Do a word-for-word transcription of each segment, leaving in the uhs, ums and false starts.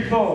three, four.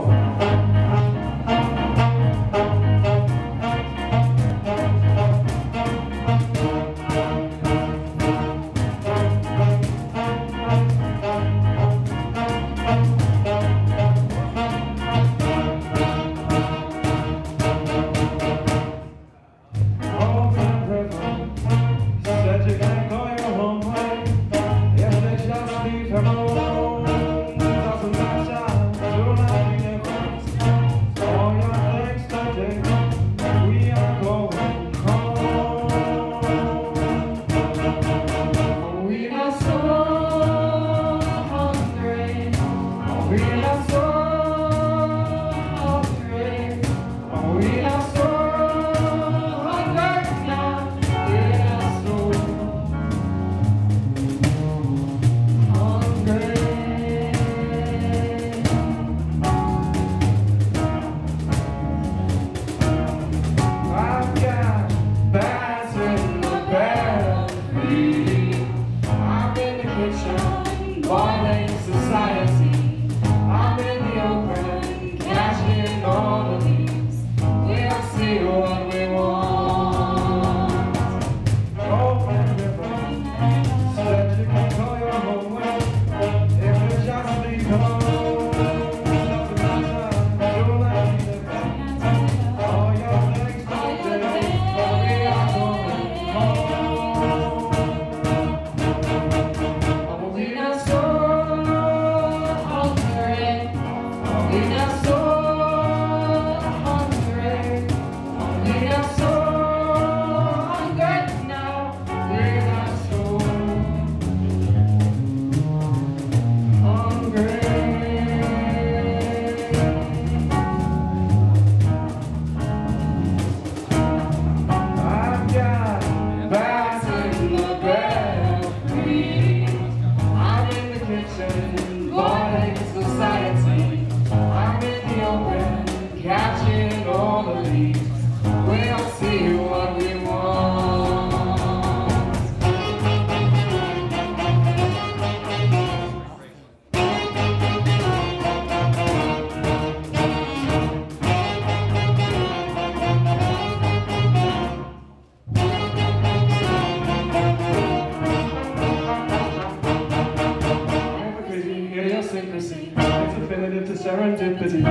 Serendipity,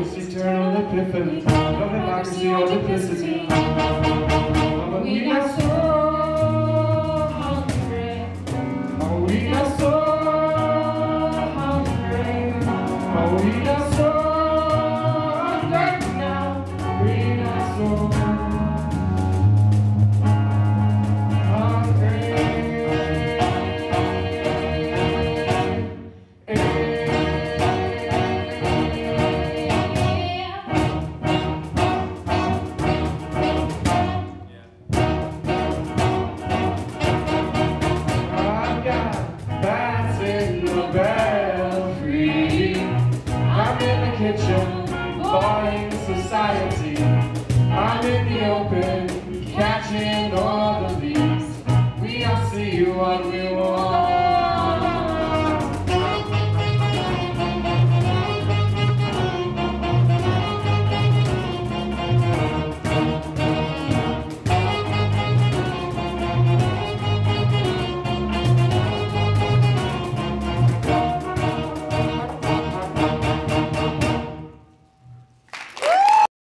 it's eternal epiphany, of hypocrisy or duplicity. But we are so hungry, oh we are so hungry, oh we are so hungry now, we are so hungry. Bats in the belfry. I'm in the kitchen, boring society. I'm in the open, catching all the